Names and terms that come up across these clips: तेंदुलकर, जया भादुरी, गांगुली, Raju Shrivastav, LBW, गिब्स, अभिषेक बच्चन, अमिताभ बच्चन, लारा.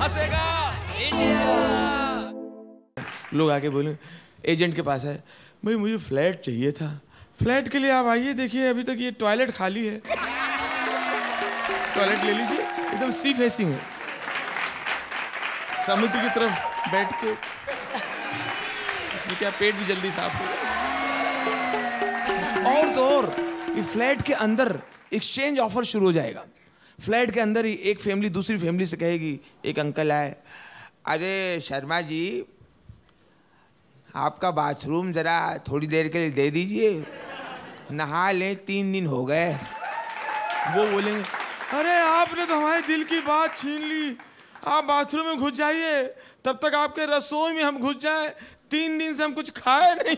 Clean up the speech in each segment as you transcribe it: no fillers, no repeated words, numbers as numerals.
हंसेगा India. लोग आके बोले एजेंट के पास है, भाई मुझे फ्लैट चाहिए था, फ्लैट के लिए आप आइए, देखिए अभी तक ये टॉयलेट खाली है, टॉयलेट ले लीजिए, एकदम सी फेसिंग है, समुद्र की तरफ बैठ के इसलिए क्या पेट भी जल्दी साफ हो। और तो और ये फ्लैट के अंदर एक्सचेंज ऑफर शुरू हो जाएगा। फ्लैट के अंदर ही एक फैमिली दूसरी फैमिली से कहेगी, एक अंकल आए, अरे शर्मा जी आपका बाथरूम ज़रा थोड़ी देर के लिए दे दीजिए, नहा लें 3 दिन हो गए। वो बोलेंगे, अरे आपने तो हमारे दिल की बात छीन ली, आप बाथरूम में घुस जाइए, तब तक आपके रसोई में हम घुस जाएं, 3 दिन से हम कुछ खाए नहीं।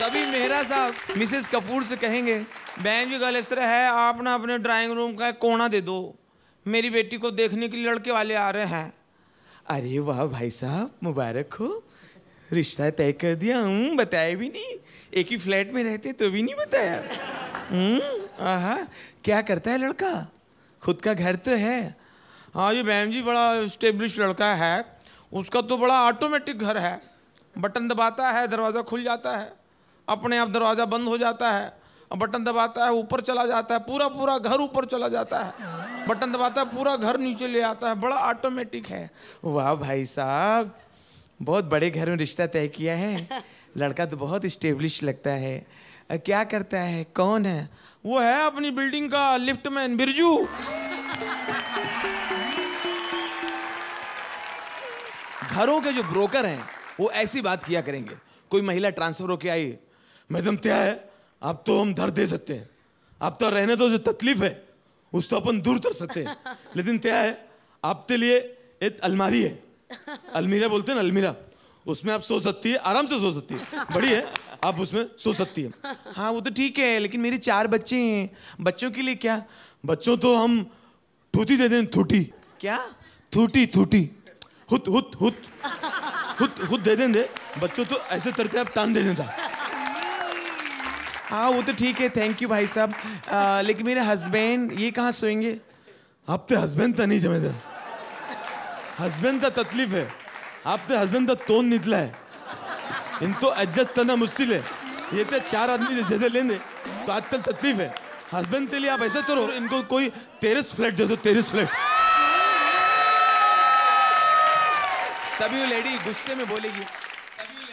तभी मेहरा साहब मिसेस कपूर से कहेंगे, बहन जी गलत तरह है, आप ना अपने ड्राइंग रूम का कोना दे दो, मेरी बेटी को देखने के लिए लड़के वाले आ रहे हैं। अरे वाह भाई साहब मुबारक हो, रिश्ता तय कर दिया, बताया भी नहीं, एक ही फ्लैट में रहते तो भी नहीं बताया। आहा, क्या करता है लड़का, खुद का घर तो है। हाँ जी मैम जी बड़ा इस्टेब्लिश लड़का है, उसका तो बड़ा ऑटोमेटिक घर है, बटन दबाता है दरवाज़ा खुल जाता है, अपने आप दरवाज़ा बंद हो जाता है, बटन दबाता है ऊपर चला जाता है, पूरा पूरा घर ऊपर चला जाता है, बटन दबाता है पूरा घर नीचे ले आता है, बड़ा ऑटोमेटिक है। वाह भाई साहब बहुत बड़े घर में रिश्ता तय किया है, लड़का तो बहुत इस्टेब्लिश लगता है, क्या करता है, कौन है? वो है अपनी बिल्डिंग का लिफ्टमैन बिरजू। घरों के जो ब्रोकर हैं वो ऐसी बात किया करेंगे, कोई महिला ट्रांसफर होके आई, मैडम क्या है, आप तो हम धर दे सकते हैं, आप तो रहने दो, जो तकलीफ है उस तो अपन दूर कर सकते हैं, लेकिन क्या है आपके लिए एक अलमारी है, अलमीरा बोलते हैं ना अलमीरा, उसमें आप सो सकती है, आराम से सो सकती है, बड़ी है आप उसमें सो सकती है। हाँ वो तो ठीक है, लेकिन मेरे 4 बच्चे हैं, बच्चों के लिए क्या, बच्चों तो हम थूटी दे दें, थूटी क्या, थूटी थूटी हुत हुत हुत हुत हुत दे दें, दे बच्चों तो ऐसे तरते आप तान दे देता। हाँ वो तो ठीक है, थैंक यू भाई साहब, लेकिन मेरे हस्बैंड ये कहाँ सोएंगे? आप तो हस्बैंड तो नहीं जमेदार, हस्बैंड का तकलीफ है, आप तो हस्बैंड का तोन निकला है, इन तो एडजस्ट करना मुश्किल है, ये तो 4 आदमी जैसे लेंगे तो आजकल तकलीफ है। हस्बैंड के लिए आप ऐसे करो, इनको कोई टेरेस फ्लैट दे दो, टेरेस फ्लैट। तभी वो लेडी गुस्से में बोलेगी,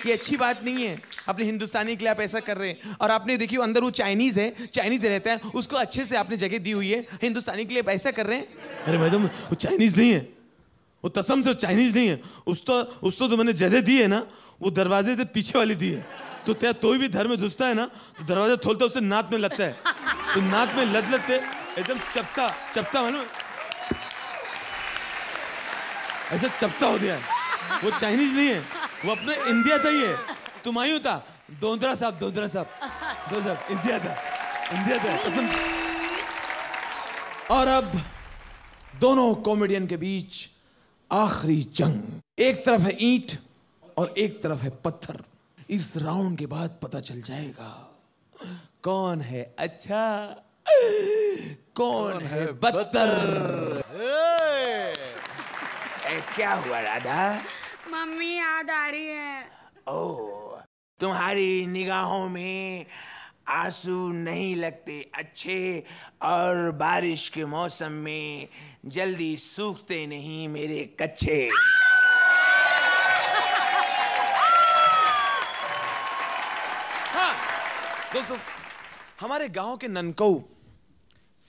ये अच्छी बात नहीं है, अपने हिंदुस्तानी के लिए आप ऐसा कर रहे हैं, और आपने देखिए अंदर वो चाइनीज़ है, चाइनीज़ रहता है, उसको अच्छे से आपने जगह दी हुई है, हिंदुस्तानी के लिए आप ऐसा कर रहे हैं। अरे मैडम वो चाइनीज़ नहीं है, वो तसम से चाइनीज नहीं है, उस तो मैंने जगह दी है ना, वो दरवाजे से पीछे वाली दी है, तो क्या तो भी धर में घुसता है ना, तो दरवाजा खोलता है, उससे नाक में लगता है, तो नाक में लद लदते एकदम चपता चपता, मानो ऐसा चपता हो गया है, वो चाइनीज नहीं है, वो अपने इंडिया का ही है, तुम आई होता दोंदरा साहब इंडिया था। और अब दोनों कॉमेडियन के बीच आखिरी जंग, एक तरफ है ईंट और एक तरफ है पत्थर, इस राउंड के बाद पता चल जाएगा कौन है अच्छा, कौन है बदतर। क्या हुआ राधा? मम्मी याद आ रही है। ओह तुम्हारी निगाहों में आंसू नहीं लगते अच्छे, और बारिश के मौसम में जल्दी सूखते नहीं मेरे कच्चे। हाँ दोस्तों, हमारे गांव के ननकऊ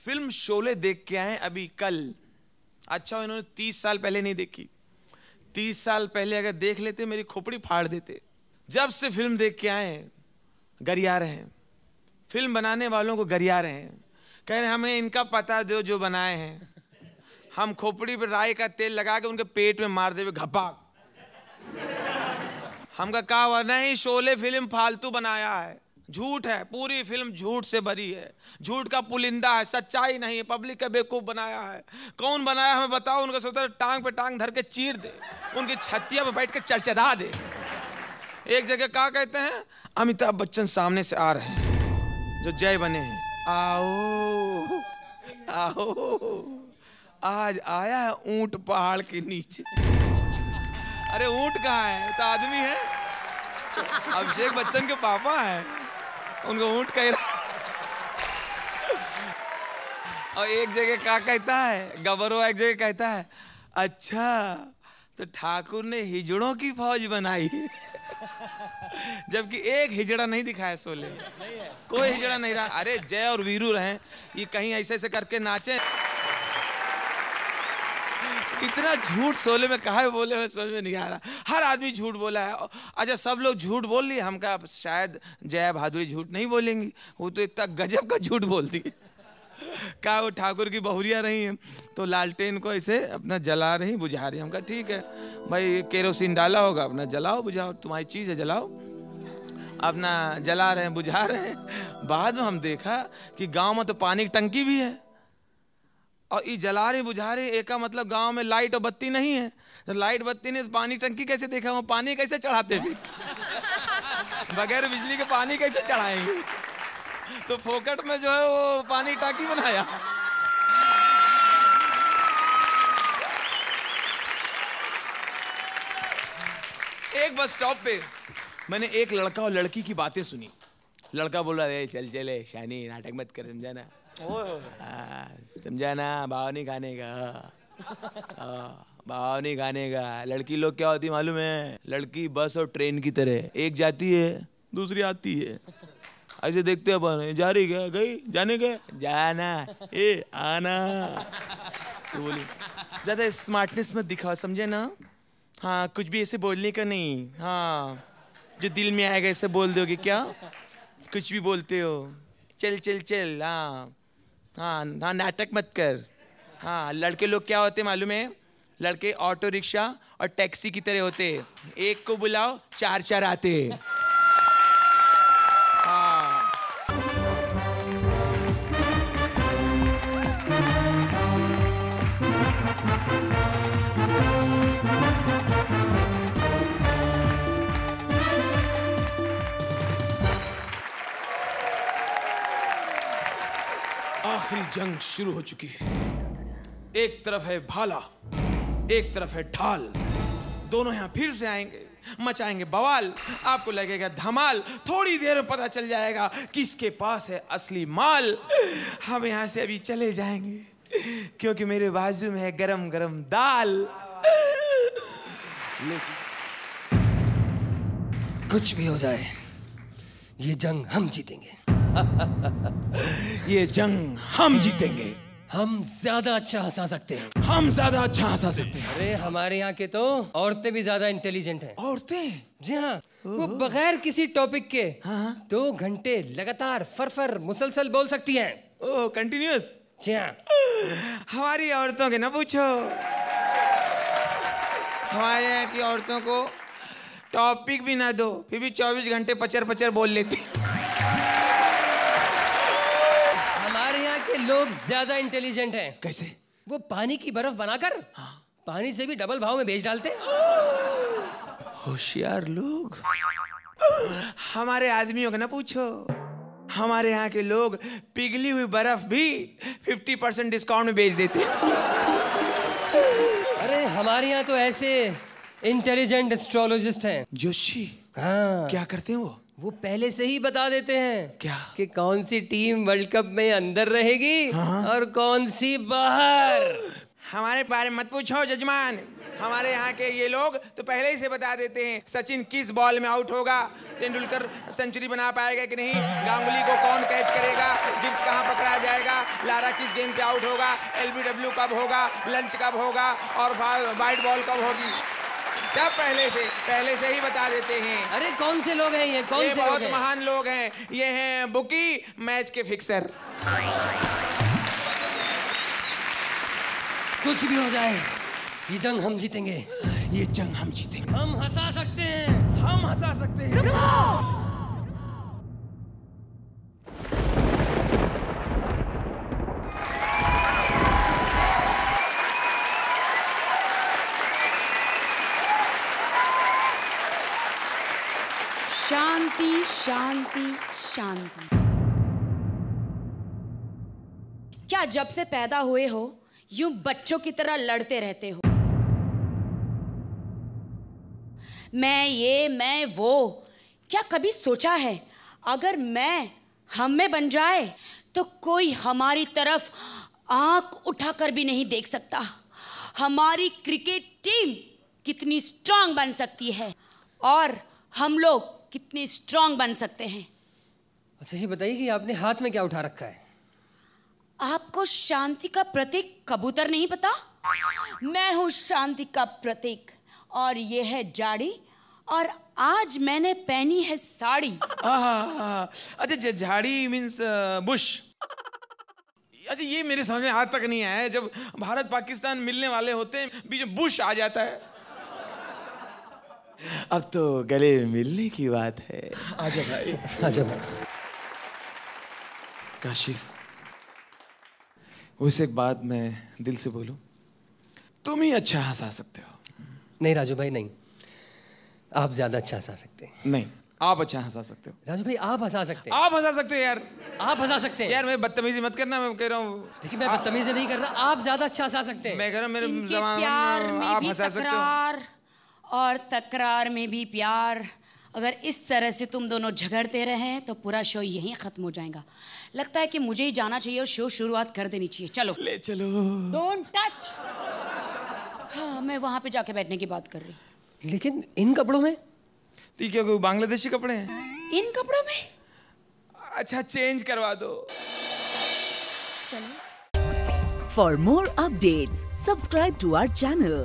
फिल्म शोले देख के आए अभी कल। अच्छा इन्होंने 30 साल पहले नहीं देखी, 30 साल पहले अगर देख लेते मेरी खोपड़ी फाड़ देते। जब से फिल्म देख के आए गरिया रहे हैं, फिल्म बनाने वालों को गरिया रहे हैं, कह रहे हैं हमें इनका पता दो जो बनाए हैं, हम खोपड़ी पर राई का तेल लगा के उनके पेट में मार देवे घपाक। हमका कहा हुआ नहीं, शोले फिल्म फालतू बनाया है, झूठ है, पूरी फिल्म झूठ से भरी है, झूठ का पुलिंदा है, सच्चाई नहीं है, पब्लिक का बेवकूफ़ बनाया है। कौन बनाया हमें बताओ, उनका सोचा टांग पे टांग धर के चीर दे, उनकी छत्तिया पर बैठ के चरचरा दे। एक जगह क्या कहते हैं, अमिताभ बच्चन सामने से आ रहे हैं जो जय बने हैं, आओ आओ आज आया है ऊंट पहाड़ के नीचे। अरे ऊंट कहाँ है, तो आदमी है, अभिषेक बच्चन के पापा है, उनको ऊंट कह रहा। और एक जगह क्या कहता है गबरो, एक जगह कहता है अच्छा तो ठाकुर ने हिजड़ों की फौज बनाई, जबकि एक हिजड़ा नहीं दिखाया शोले, कोई हिजड़ा नहीं रहा। अरे जय और वीरू रहें, ये कहीं ऐसे ऐसे करके नाचे। कितना झूठ शोले में कहा है, बोले हुए समझ में नहीं आ रहा। हर आदमी झूठ बोला है। अच्छा सब लोग झूठ बोल लिए, हम कहा शायद जया भादुरी झूठ नहीं बोलेंगी, वो तो इतना गजब का झूठ बोलती है। कहा वो ठाकुर की बहुरिया रही है, तो लालटेन को ऐसे अपना जला रही बुझा रही। हम कहा ठीक है भाई, केरोसिन डाला होगा, अपना जलाओ बुझाओ, तुम्हारी चीज़ है जलाओ। अपना जला रहे हैं बुझा रहे हैं। बाद में हम देखा कि गांव में तो पानी की टंकी भी है और ये जला रही बुझा रही। एक का मतलब गांव में लाइट और बत्ती नहीं है, तो लाइट बत्ती नहीं तो पानी टंकी कैसे देखा, वो पानी कैसे चढ़ाते भी बगैर बिजली के पानी कैसे चढ़ाएंगे। तो फोकट में जो है वो पानी टाकी बनाया। एक बस स्टॉप पे मैंने एक लड़का और लड़की की बातें सुनी। लड़का बोल रहा है चल चले शानी, नाटक मत कर समझाना, समझाना भाव नहीं खाने का, भाव नहीं खाने का। लड़की लोग क्या होती मालूम है, लड़की बस और ट्रेन की तरह, एक जाती है दूसरी आती है, ऐसे देखते हैं अपन जा रही क्या गई, जाने गए जाना ए आना। तो बोली ज़्यादा स्मार्टनेस मत दिखाओ समझे ना, हाँ कुछ भी ऐसे बोलने का नहीं, हाँ जो दिल में आएगा ऐसे बोल दोगे क्या, कुछ भी बोलते हो, चल चल चल, हाँ हाँ हाँ नाटक मत कर। हाँ लड़के लोग क्या होते मालूम है, लड़के ऑटो रिक्शा और टैक्सी की तरह होते, एक को बुलाओ चार चार आते। आखिरी जंग शुरू हो चुकी है। एक तरफ है भाला, एक तरफ है ढाल, दोनों यहाँ फिर से आएंगे, मचाएंगे बवाल। आपको लगेगा धमाल, थोड़ी देर में पता चल जाएगा किसके पास है असली माल। हम यहाँ से अभी चले जाएंगे क्योंकि मेरे बाजू में है गरम गरम दाल। लेकिन कुछ भी हो जाए ये जंग हम जीतेंगे। ये जंग हम जीतेंगे। हम ज्यादा अच्छा हंसा सकते हैं, हम ज्यादा अच्छा हंसा सकते हैं। अरे हमारे यहाँ के तो औरतें भी ज्यादा इंटेलिजेंट हैं। औरतें? जी हाँ, वो बगैर किसी टॉपिक के 2 घंटे लगातार फरफर मुसलसल बोल सकती हैं। ओह कंटिन्यूअस? जी हाँ। हमारी औरतों के ना पूछो, हमारे यहाँ की औरतों को टॉपिक भी ना दो फिर भी 24 घंटे पचर पचर बोल लेती। लोग ज्यादा इंटेलिजेंट हैं। कैसे? वो पानी की बर्फ बनाकर पानी से भी डबल भाव में बेच डालते। होशियार लोग। हमारे आदमियों का ना पूछो, हमारे यहाँ के लोग पिघली हुई बर्फ भी 50% डिस्काउंट में बेच देते। अरे हमारे यहाँ तो ऐसे इंटेलिजेंट एस्ट्रोलॉजिस्ट हैं। जोशी? हाँ। क्या करते हैं वो? वो पहले से ही बता देते हैं क्या कि कौन सी टीम वर्ल्ड कप में अंदर रहेगी और कौन सी बाहर। हमारे बारे में मत पूछो जजमान, हमारे यहाँ के ये लोग तो पहले ही से बता देते हैं सचिन किस बॉल में आउट होगा, तेंदुलकर सेंचुरी बना पाएगा कि नहीं, गांगुली को कौन कैच करेगा, गिब्स कहाँ पकड़ा जाएगा, लारा किस गेंद पे आउट होगा, LBW कब होगा, लंच कब होगा और वाइड बॉल कब होगी, सब पहले से ही बता देते हैं। अरे कौन से लोग हैं ये, कौन से बहुत महान लोग हैं ये, हैं बुकी, मैच के फिक्सर। कुछ भी हो जाए ये जंग हम जीतेंगे, ये जंग हम जीतेंगे। हम हंसा सकते हैं, हम हंसा सकते हैं। रुको! शांति शांति शांति। क्या जब से पैदा हुए हो यूं बच्चों की तरह लड़ते रहते हो। मैं ये, मैं वो, क्या कभी सोचा है अगर मैं हम में बन जाए तो कोई हमारी तरफ आंख उठाकर भी नहीं देख सकता। हमारी क्रिकेट टीम कितनी स्ट्रांग बन सकती है और हम लोग कितने स्ट्रांग बन सकते हैं। अच्छा ये बताइए कि आपने हाथ में क्या उठा रखा है? आपको शांति का प्रतीक कबूतर नहीं पता? मैं हूँ शांति का प्रतीक और ये है जाड़ी और आज मैंने पहनी है साड़ी। अच्छा झाड़ी मीन्स बुश। अच्छा ये मेरे समझ में आज तक नहीं आया है, जब भारत पाकिस्तान मिलने वाले होते हैं बीच में बुश आ जाता है। अब तो गले मिलने की बात है। आजा भाई, आजा भाई। काशिफ, उसे एक बात मैं दिल से बोलूं, तुम ही अच्छा हंसा सकते हो। नहीं राजू भाई नहीं, आप ज्यादा अच्छा हंसा सकते हैं। नहीं आप अच्छा हंसा सकते हो राजू भाई, आप हंसा सकते हैं, आप हंसा सकते हो यार, आप हंसा सकते हैं यार। मैं बदतमीजी मत करना, मैं कह रहा हूँ। देखिए मैं बदतमीजी नहीं कर रहा, आप ज्यादा अच्छा हंसा सकते हैं। मैं कह रहा हूँ मेरे जमाने में आप हंसा सकते हो और तकरार में भी प्यार। अगर इस तरह से तुम दोनों झगड़ते रहे तो पूरा शो यहीं खत्म हो जाएगा। लगता है कि मुझे ही जाना चाहिए और शो शुरुआत कर देनी चाहिए। चलो ले चलो। Don't touch. हाँ मैं वहाँ पे जाके बैठने की बात कर रही हूँ। लेकिन इन कपड़ों में तो क्या कोई बांग्लादेशी कपड़े हैं? इन कपड़ों में? अच्छा चेंज करवा दो। चलो। For more updates subscribe to our channel,